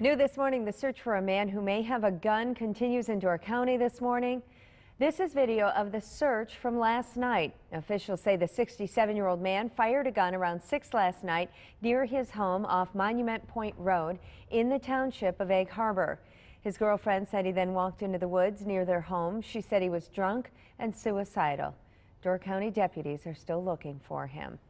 New this morning, the search for a man who may have a gun continues in Door County this morning. This is video of the search from last night. Officials say the 67-year-old man fired a gun around 6 last night near his home off Monument Point Road in the township of Egg Harbor. His girlfriend said he then walked into the woods near their home. She said he was drunk and suicidal. Door County deputies are still looking for him.